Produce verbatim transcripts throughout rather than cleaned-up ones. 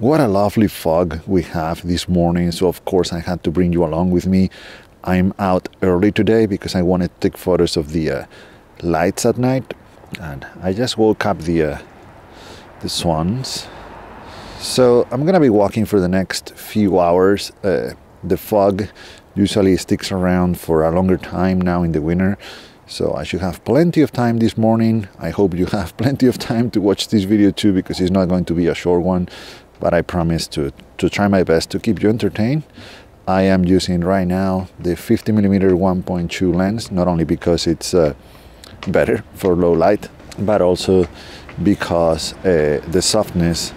What a lovely fog we have this morning, so of course I had to bring you along with me. I'm out early today because I wanted to take photos of the uh, lights at night, and I just woke up the, uh, the swans. So I'm gonna be walking for the next few hours. Uh, the fog usually sticks around for a longer time now in the winter, so I should have plenty of time this morning. I hope you have plenty of time to watch this video too, because it's not going to be a short one. But I promise to, to try my best to keep you entertained. I am using right now the fifty millimeter one point two lens, not only because it's uh, better for low light, but also because uh, the softness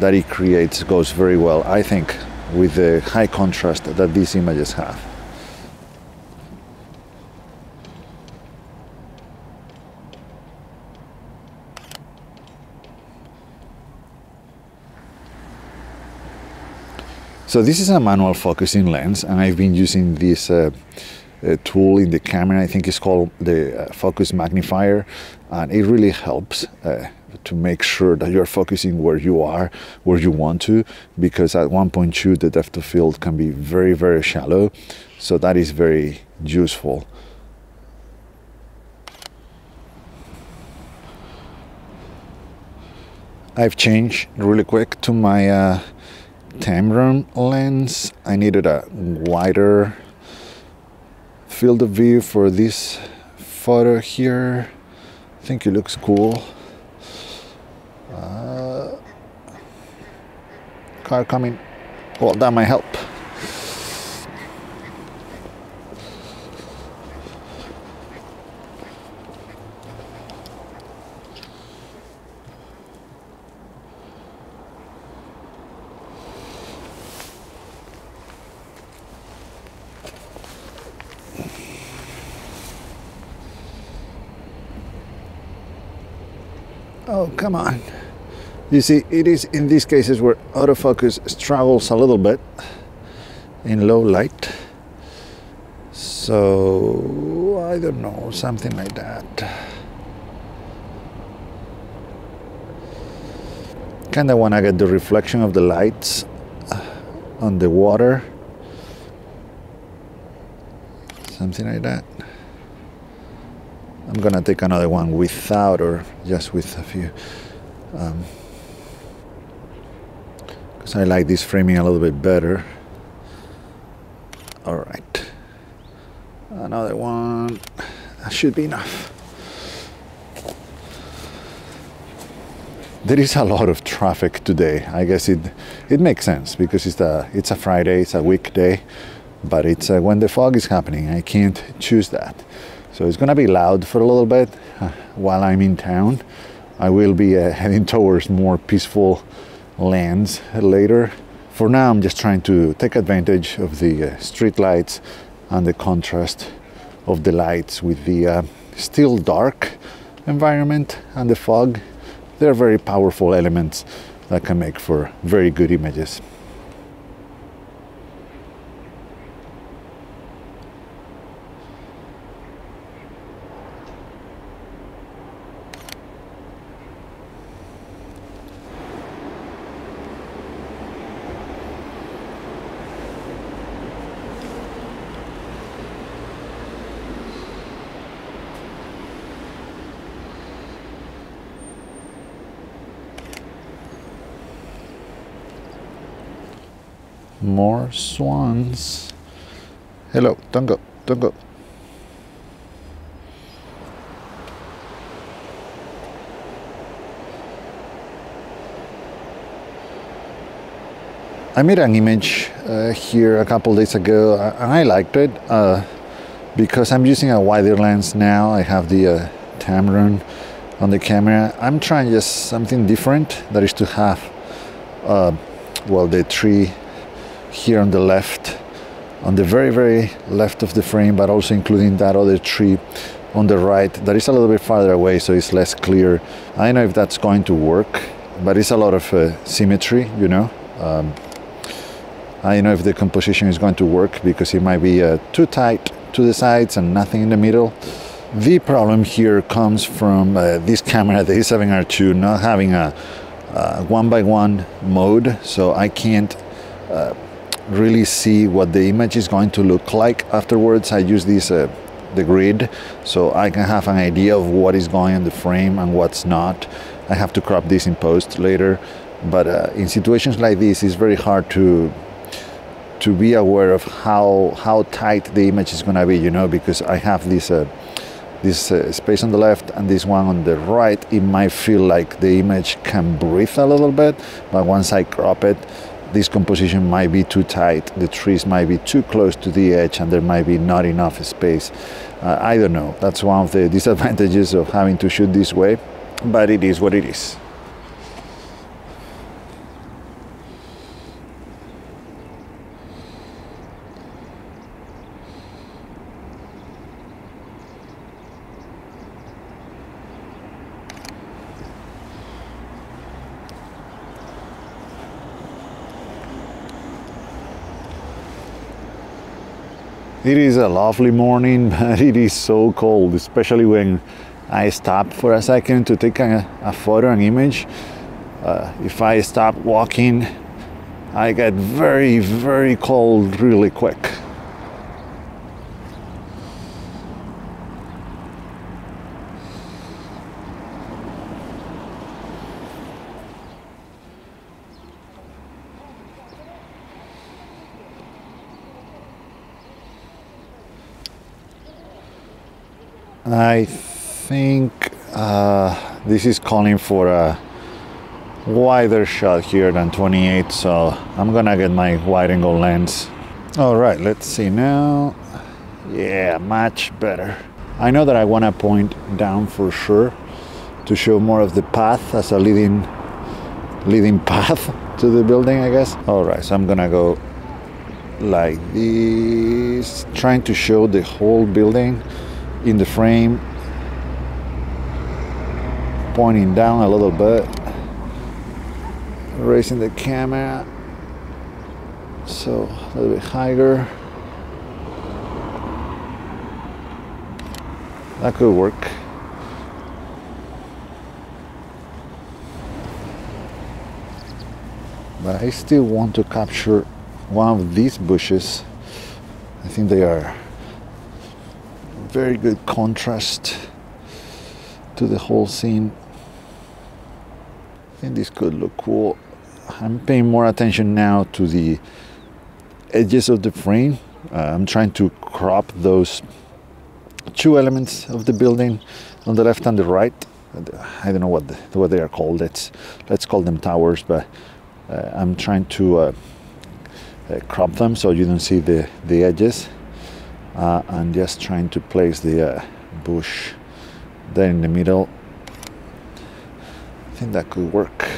that it creates goes very well, I think, with the high contrast that these images have. So this is a manual focusing lens, and I've been using this uh, uh, tool in the camera. I think it's called the uh, focus magnifier, and it really helps uh, to make sure that you're focusing where you are, where you want to, because at one point two the depth of field can be very, very shallow, so that is very useful. I've changed really quick to my uh, Tamron lens. I needed a wider field of view for this photo here. I think it looks cool. Uh, car coming. Well, that might help. Oh, come on. You see, it is in these cases where autofocus struggles a little bit in low light. So, I don't know, something like that. Kinda wanna get the reflection of the lights on the water. Something like that. I'm gonna take another one without, or just with a few, um, because I like this framing a little bit better. All right, another one, that should be enough. There is a lot of traffic today. I guess it it makes sense, because it's a, it's a Friday, it's a weekday, but it's uh, when the fog is happening, I can't choose that. So it's gonna be loud for a little bit uh, while I'm in town. I will be uh, heading towards more peaceful lands later. For now, I'm just trying to take advantage of the uh, street lights and the contrast of the lights with the uh, still dark environment and the fog. They're very powerful elements that can make for very good images. More swans. Hello, don't go, don't go. I made an image uh, here a couple days ago, and I liked it uh, because I'm using a wider lens now. I have the uh, Tamron on the camera. I'm trying just something different, that is to have, uh, well, the tree here on the left, on the very, very left of the frame, but also including that other tree on the right that is a little bit farther away, so it's less clear. I don't know if that's going to work, but it's a lot of uh, symmetry, you know. Um, I don't know if the composition is going to work, because it might be uh, too tight to the sides and nothing in the middle. The problem here comes from uh, this camera, the A seven R two, not having a uh, one by one mode, so I can't uh, really see what the image is going to look like afterwards. I use this uh, the grid, so I can have an idea of what is going in the frame and what's not. I have to crop this in post later, but uh, in situations like this it's very hard to to be aware of how how tight the image is going to be, you know, because I have this uh, this uh, space on the left and this one on the right. It might feel like the image can breathe a little bit, but once I crop it, this composition might be too tight, the trees might be too close to the edge, and there might be not enough space. Uh, I don't know, that's one of the disadvantages of having to shoot this way, but it is what it is. It is a lovely morning, but it is so cold, especially when I stop for a second to take a, a photo, an image. Uh, if I stop walking, I get very, very cold really quick. I think uh, this is calling for a wider shot here than twenty-eight, so I'm gonna get my wide angle lens. All right, let's see now. Yeah, much better. I know that I want to point down for sure to show more of the path as a leading leading path to the building, I guess. All right, so I'm gonna go like this, trying to show the whole building in the frame, pointing down a little bit, raising the camera so a little bit higher. That could work. But I still want to capture one of these bushes. I think they are very good contrast to the whole scene. I think this could look cool. I'm paying more attention now to the edges of the frame. Uh, I'm trying to crop those two elements of the building on the left and the right. I don't know what the, what they are called. Let's let's call them towers, but uh, I'm trying to uh, uh, crop them so you don't see the the edges. Uh, I'm just trying to place the uh, bush there in the middle. I think that could work.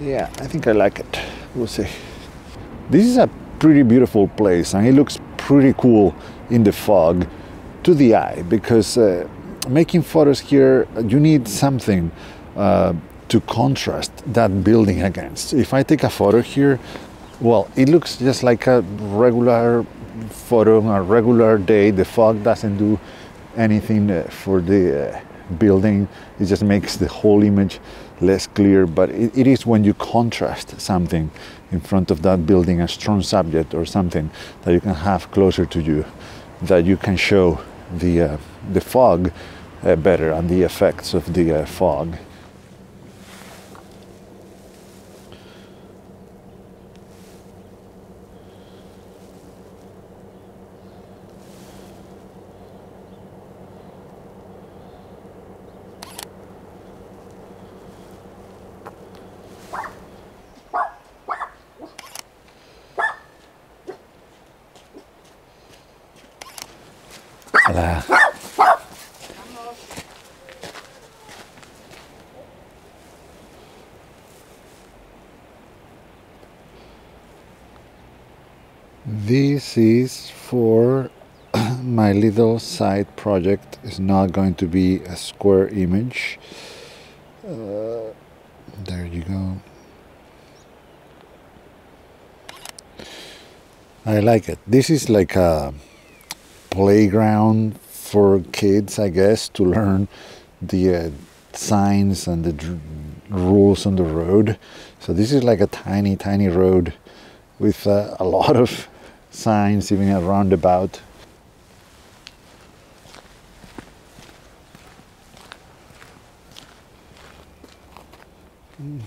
Yeah, I think I like it. We'll see. This is a pretty beautiful place, and it looks pretty cool in the fog to the eye, because uh, making photos here, you need something uh, to contrast that building against. If I take a photo here, well, it looks just like a regular photo on a regular day. The fog doesn't do anything for the uh, building. It just makes the whole image less clear. But it, it is when you contrast something in front of that building, a strong subject or something that you can have closer to you, that you can show the, uh, the fog uh, better and the effects of the uh, fog. Hola. This is for my little side project. It's not going to be a square image. Uh, there you go. I like it. This is like a playground for kids, I guess, to learn the uh, signs and the rules on the road. So this is like a tiny, tiny road with uh, a lot of signs, even a roundabout. Mm.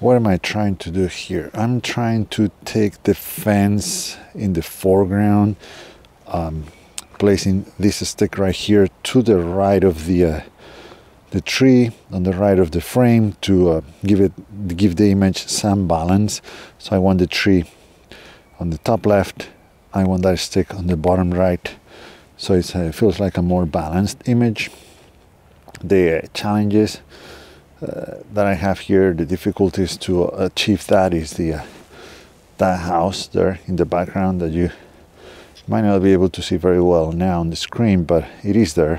What am I trying to do here? I'm trying to take the fence in the foreground, um, placing this stick right here to the right of the uh, the tree, on the right of the frame, to uh, give it give the image some balance. So I want the tree on the top left. I want that stick on the bottom right. So it's, uh, it feels like a more balanced image. The uh, challenges Uh, that I have here, the difficulties to achieve that is the uh, that house there in the background that you might not be able to see very well now on the screen, but it is there,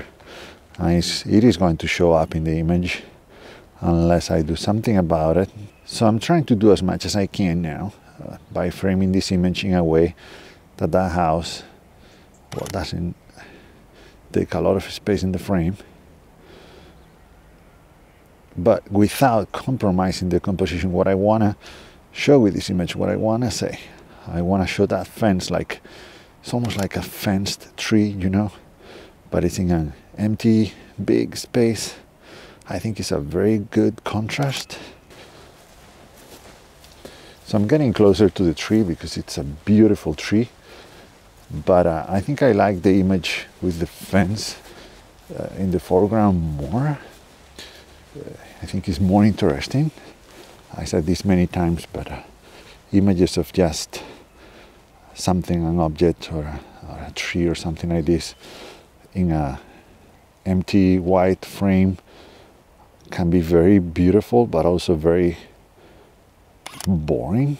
and it's, it is going to show up in the image unless I do something about it. So I'm trying to do as much as I can now uh, by framing this image in a way that that house well, doesn't take a lot of space in the frame, but without compromising the composition. What I want to show with this image, what I want to say, I want to show that fence, like it's almost like a fenced tree, you know, but it's in an empty, big space. I think it's a very good contrast. So I'm getting closer to the tree because it's a beautiful tree, but uh, I think I like the image with the fence uh, in the foreground more. I think it's more interesting. I said this many times, but uh, images of just something, an object or a, or a tree or something like this in a empty white frame can be very beautiful, but also very boring.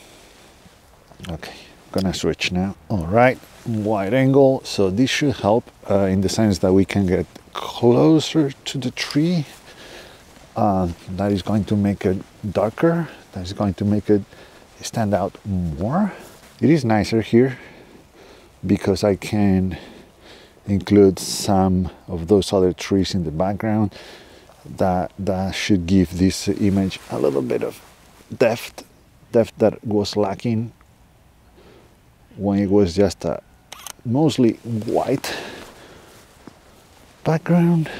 Okay, I'm gonna switch now. All right, wide angle. So this should help uh, in the sense that we can get closer to the tree. Uh, that is going to make it darker, that is going to make it stand out more. It is nicer here because I can include some of those other trees in the background. That, that should give this image a little bit of depth, depth that was lacking when it was just a mostly white background.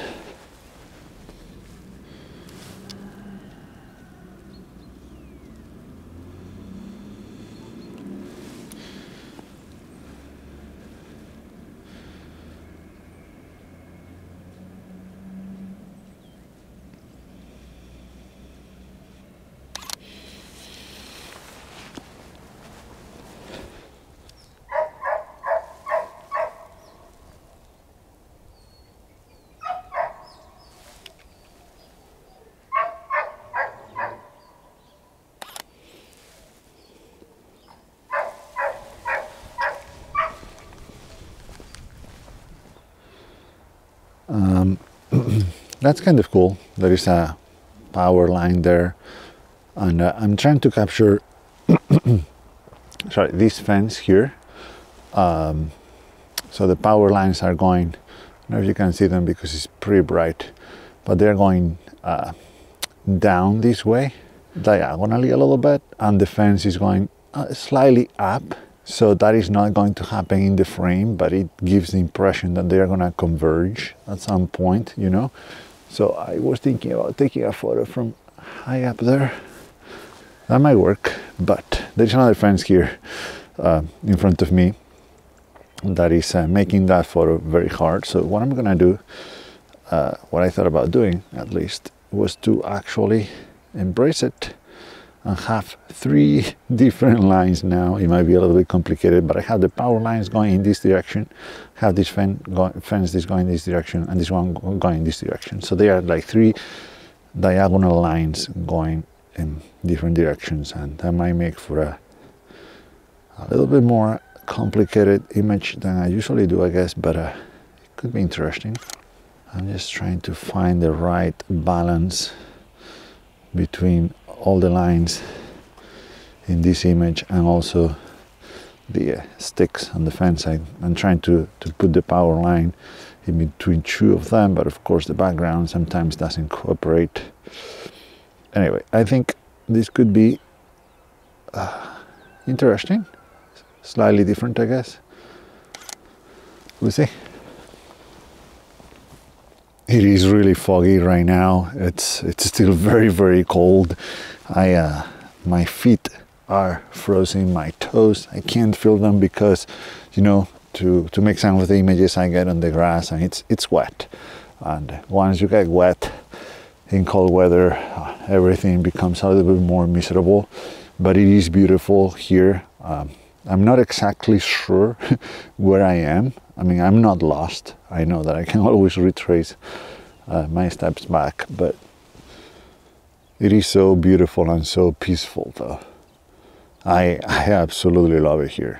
Um, that's kind of cool. There is a power line there, and uh, I'm trying to capture sorry, this fence here. Um, so the power lines are going, I don't know if you can see them because it's pretty bright, but they're going uh, down this way, diagonally a little bit, and the fence is going uh, slightly up. So that is not going to happen in the frame, but it gives the impression that they're gonna converge at some point, you know? So I was thinking about taking a photo from high up there. That might work, but there's another fence here uh, in front of me that is uh, making that photo very hard. So what I'm gonna do, uh, what I thought about doing at least, was to actually embrace it and have three different lines now. It might be a little bit complicated, but I have the power lines going in this direction, have this fen go fence this going in this direction, and this one going in this direction. So they are like three diagonal lines going in different directions, and that might make for a, a little bit more complicated image than I usually do, I guess, but uh, it could be interesting. I'm just trying to find the right balance between all the lines in this image, and also the uh, sticks on the fan side. I'm trying to, to put the power line in between two of them, but of course the background sometimes doesn't cooperate. Anyway, I think this could be uh, interesting, slightly different, I guess. We'll see. It is really foggy right now. It's it's still very very cold. I uh, my feet are frozen, my toes, I can't feel them because, you know, to, to make some of the images I get on the grass, and it's, it's wet. And once you get wet in cold weather, everything becomes a little bit more miserable, but it is beautiful here. Um, I'm not exactly sure where I am. I mean, I'm not lost. I know that I can always retrace uh, my steps back, but it is so beautiful and so peaceful though. I, I absolutely love it here.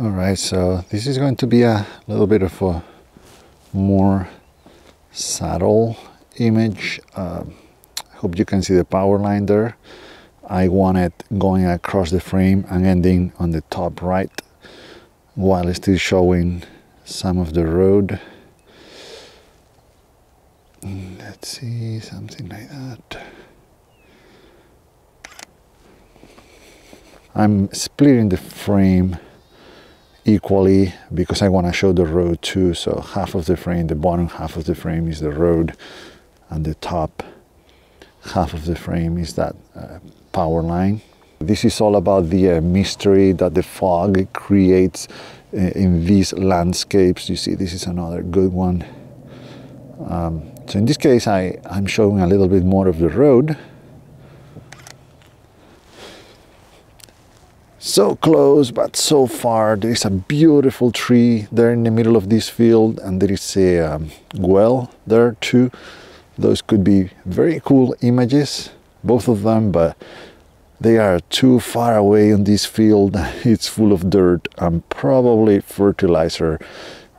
All right, so this is going to be a little bit of a more subtle image. Uh, I hope you can see the power line there. I want it going across the frame and ending on the top right, while still showing some of the road. Let's see, something like that. I'm splitting the frame equally because I want to show the road too. So half of the frame, the bottom half of the frame is the road, and the top half of the frame is that uh, power line. This is all about the uh, mystery that the fog creates uh, in these landscapes. You see, this is another good one. Um, so in this case, I, I'm showing a little bit more of the road. So close, but so far. There is a beautiful tree there in the middle of this field, and there is a um, well there too. Those could be very cool images, both of them, but they are too far away in this field. It's full of dirt and probably fertilizer.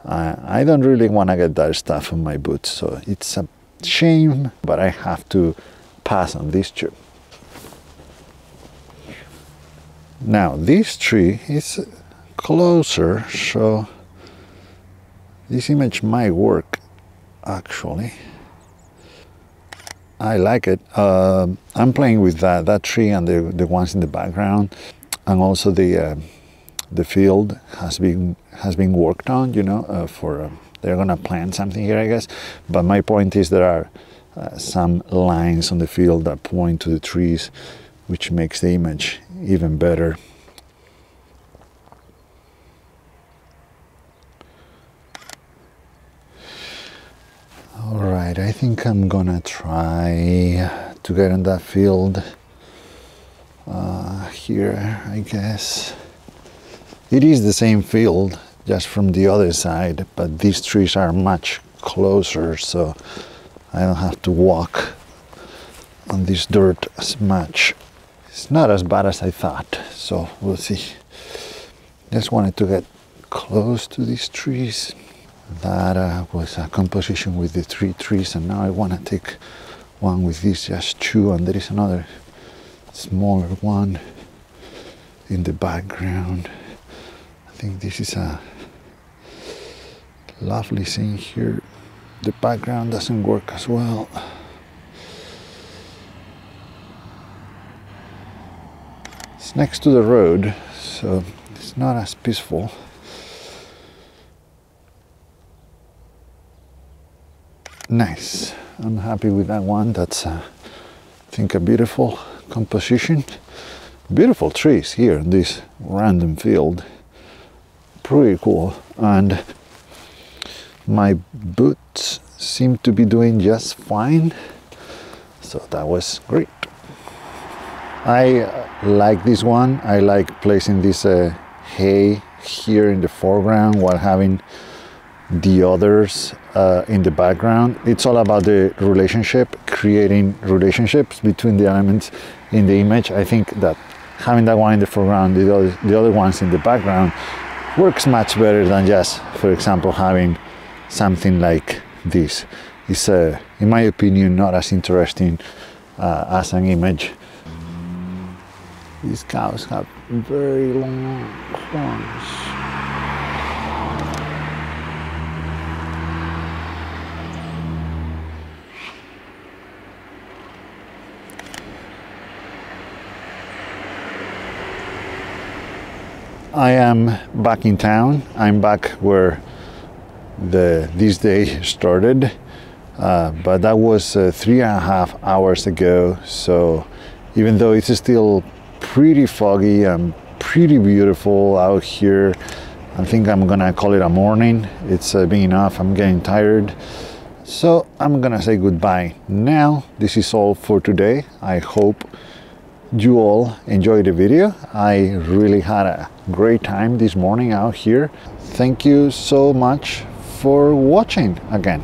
Uh, I don't really want to get that stuff on my boots, so it's a shame, but I have to pass on this tree. Now, this tree is closer, so this image might work, actually. I like it. Uh, I'm playing with that, that tree and the, the ones in the background, and also the uh, the field has been has been worked on. You know, uh, for uh, they're gonna plant something here, I guess. But my point is there are uh, some lines on the field that point to the trees, which makes the image even better. All right, I think I'm gonna try to get in that field uh, here, I guess. It is the same field, just from the other side, but these trees are much closer, so I don't have to walk on this dirt as much. It's not as bad as I thought, so we'll see. Just wanted to get close to these trees. That uh, was a composition with the three trees, and now I want to take one with these just two, and there is another smaller one in the background. I think this is a lovely scene here. The background doesn't work as well. It's next to the road, so it's not as peaceful. Nice, I'm happy with that one. That's uh, I think a beautiful composition. Beautiful trees here in this random field. Pretty cool. And my boots seem to be doing just fine, so that was great. I uh, like this one. I like placing this uh, hay here in the foreground while having the others uh, in the background. It's all about the relationship, creating relationships between the elements in the image. I think that having that one in the foreground, the other, the other ones in the background, works much better than just, for example, having something like this. It's, uh, in my opinion, not as interesting uh, as an image. These cows have very long horns. I am back in town. I'm back where the this day started, uh, but that was uh, three and a half hours ago. So even though it's still pretty foggy and pretty beautiful out here, I think I'm gonna call it a morning. It's uh, been enough. I'm getting tired, so I'm gonna say goodbye now. This is all for today. I hope you all enjoyed the video. I really had a great time this morning out here. Thank you so much for watching again.